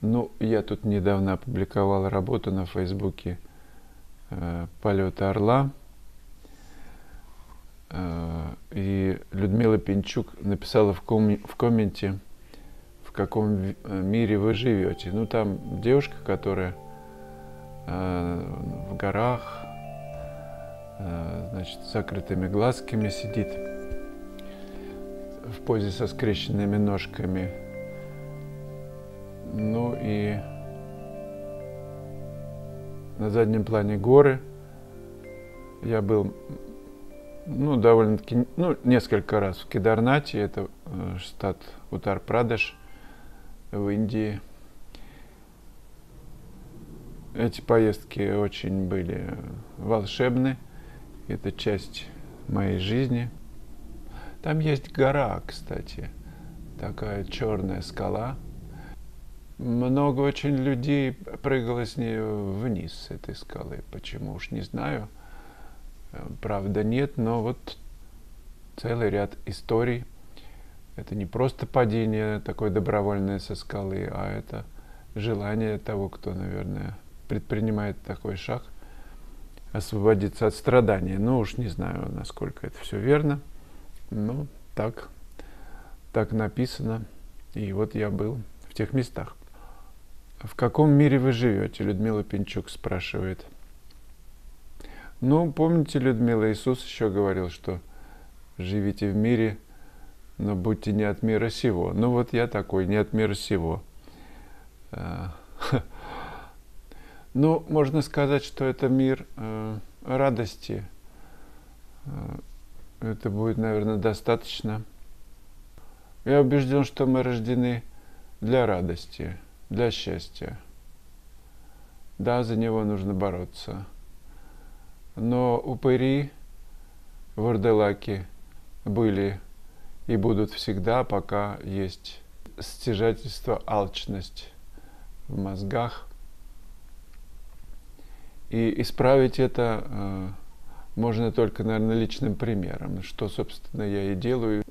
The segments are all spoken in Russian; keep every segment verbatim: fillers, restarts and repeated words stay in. Ну, я тут недавно опубликовал работу на Фейсбуке «Полета орла». И Людмила Пинчук написала в, ком- в комменте, в каком мире вы живете. Ну, там девушка, которая в горах, значит, с закрытыми глазками сидит в позе со скрещенными ножками. Ну и на заднем плане горы. Я был, ну, довольно-таки, ну, несколько раз в Кедарнате, это штат Утар-Прадеш в Индии. Эти поездки очень были волшебны. Это часть моей жизни. Там есть гора, кстати, такая черная скала. Много очень людей прыгало с нее вниз, с этой скалы. Почему, уж не знаю. Правда, нет, но вот целый ряд историй. Это не просто падение такое добровольное со скалы, а это желание того, кто, наверное, предпринимает такой шаг, освободиться от страдания. Ну, уж не знаю, насколько это все верно. Но так, так написано. И вот я был в тех местах. «В каком мире вы живете?» — Людмила Пинчук спрашивает. Ну, помните, Людмила, Иисус еще говорил, что живите в мире, но будьте не от мира сего. Ну, вот я такой, не от мира сего. Ну, можно сказать, что это мир радости. Это будет, наверное, достаточно. Я убежден, что мы рождены для радости, для счастья. Да, за него нужно бороться. Но упыри, вурдалаки были и будут всегда, пока есть стяжательство, алчность в мозгах. И исправить это э, можно только, наверное, личным примером, что, собственно, я и делаю.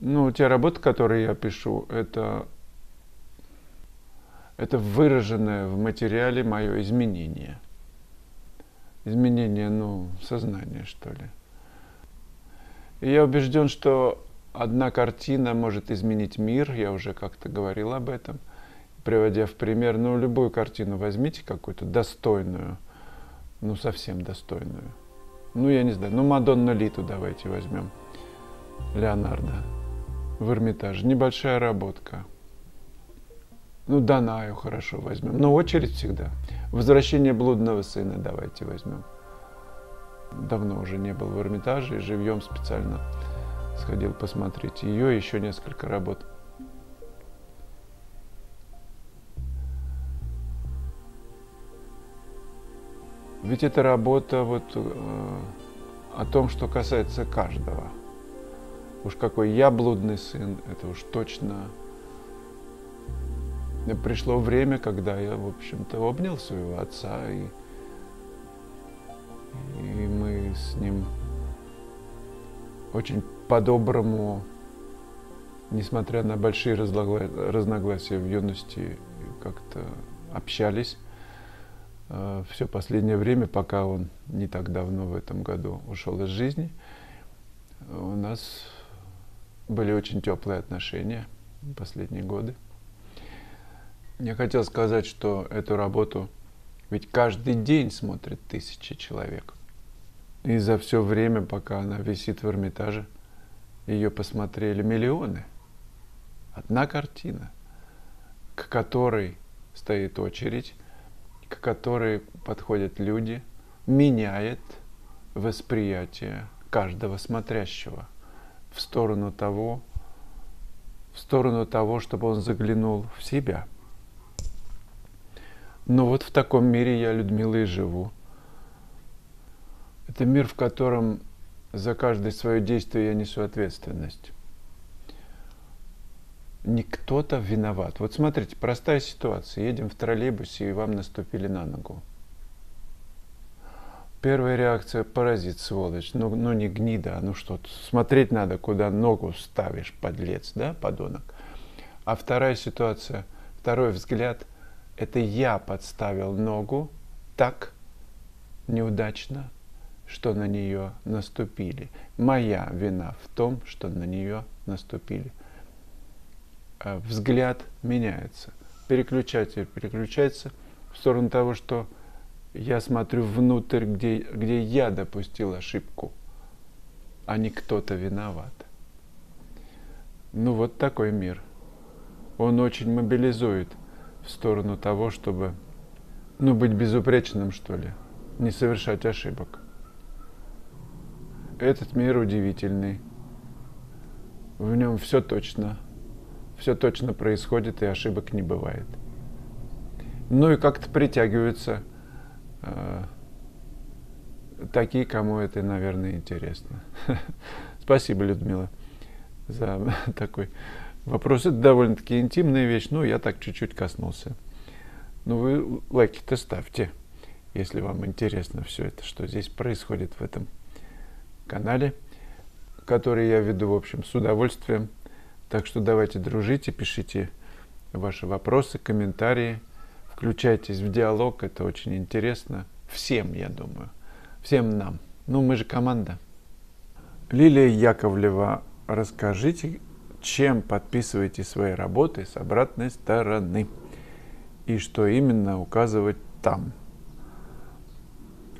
Ну, те работы, которые я пишу, это, это выраженное в материале мое изменение. Изменение, ну, сознания, что ли. И я убежден, что одна картина может изменить мир, я уже как-то говорил об этом, приводя в пример, ну, любую картину возьмите, какую-то достойную, ну, совсем достойную. Ну, я не знаю, ну, Мадонну Литу давайте возьмем, Леонардо, в Эрмитаже, небольшая работка. Ну, Данаю хорошо возьмем, но очередь всегда. «Возвращение блудного сына» давайте возьмем. Давно уже не был в Эрмитаже, и живьем специально сходил посмотреть ее, еще несколько работ. Ведь это работа вот, э, о том, что касается каждого. Уж какой я блудный сын, это уж точно. И пришло время, когда я, в общем-то, обнял своего отца, и, и мы с ним очень по-доброму, несмотря на большие разногласия в юности, как-то общались. Все последнее время, пока он не так давно в этом году ушел из жизни, у нас были очень теплые отношения последние годы. Я хотел сказать, что эту работу ведь каждый день смотрит тысячи человек. И за все время, пока она висит в Эрмитаже, ее посмотрели миллионы. Одна картина, к которой стоит очередь, к которой подходят люди, меняет восприятие каждого смотрящего в сторону того, в сторону того, чтобы он заглянул в себя. Но вот в таком мире я, Людмила, и живу. Это мир, в котором за каждое свое действие я несу ответственность. Не кто-то виноват. Вот смотрите, простая ситуация. Едем в троллейбусе, и вам наступили на ногу. Первая реакция – паразит, сволочь. Ну, ну не гнида, ну что, смотреть надо, куда ногу ставишь, подлец, да, подонок. А вторая ситуация, второй взгляд Это я подставил ногу так неудачно, что на нее наступили. Моя вина в том, что на нее наступили. Взгляд меняется. Переключатель переключается в сторону того, что я смотрю внутрь, где, где я допустил ошибку, а не кто-то виноват. Ну вот такой мир. Он очень мобилизует в сторону того, чтобы, ну, быть безупречным, что ли, не совершать ошибок. Этот мир удивительный. В нем все точно. Все точно происходит, и ошибок не бывает. Ну и как-то притягиваются э, такие, кому это, наверное, интересно. Спасибо, Людмила, за такой вопрос. Это довольно-таки интимная вещь, но я так чуть-чуть коснулся. Ну вы лайки-то ставьте, если вам интересно все это, что здесь происходит в этом канале, который я веду, в общем, с удовольствием. Так что давайте дружите, пишите ваши вопросы, комментарии, включайтесь в диалог, это очень интересно всем, я думаю, всем нам. Ну, мы же команда. Лилия Яковлева, расскажите, чем подписываете свои работы с обратной стороны и что именно указывать там.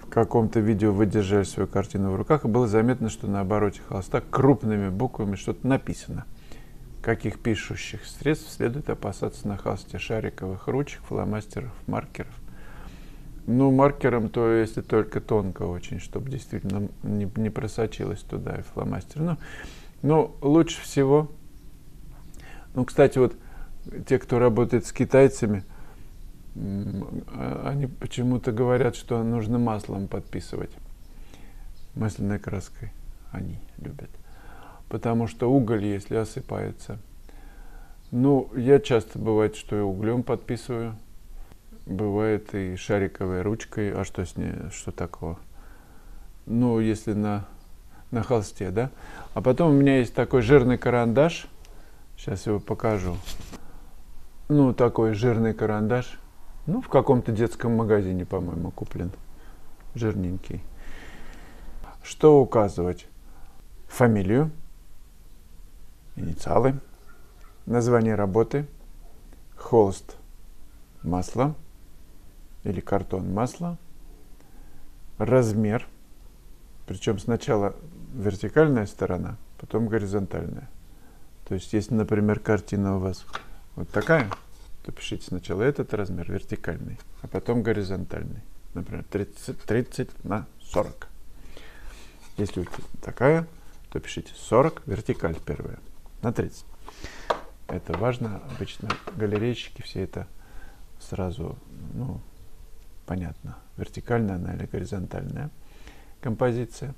В каком-то видео вы держали свою картину в руках, и было заметно, что на обороте холста крупными буквами что-то написано. Каких пишущих средств следует опасаться на холсте? Шариковых ручек, фломастеров, маркеров? Ну, маркером, то если только тонко очень, чтобы действительно не, не просочилось туда и фломастер. Но, но лучше всего... Ну, кстати, вот те, кто работает с китайцами, они почему-то говорят, что нужно маслом подписывать, масляной краской они любят, потому что уголь, если осыпается. Ну, я часто бывает, что и углем подписываю, бывает и шариковой ручкой, а что с ней, что такого? Ну, если на, на холсте, да? А потом у меня есть такой жирный карандаш, сейчас его покажу, ну, такой жирный карандаш, ну, в каком-то детском магазине, по-моему, куплен. Жирненький. Что указывать? Фамилию, инициалы, название работы, холст масла или картон масла, размер, причем сначала вертикальная сторона, потом горизонтальная. То есть, если, например, картина у вас вот такая, то пишите сначала этот размер вертикальный, а потом горизонтальный. Например, тридцать на сорок. Если у тебя такая, то пишите сорок, вертикаль первая, на тридцать. Это важно. Обычно галерейщики все это сразу, ну, понятно. Вертикальная она или горизонтальная композиция.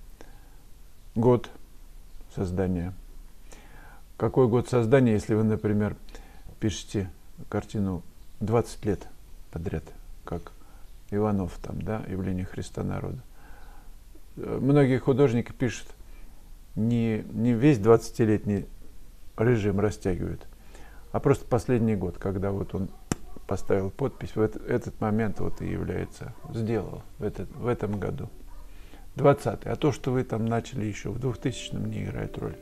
Год создания. Какой год создания, если вы, например, пишите картину двадцать лет подряд, как Иванов там, да, «Явление Христа народа». Многие художники пишут, не, не весь двадцатилетний режим растягивают, а просто последний год, когда вот он поставил подпись, в этот, этот момент вот и является, сделал в, этот, в этом году, двадцатый. А то, что вы там начали еще в двухтысячном, не играет роль.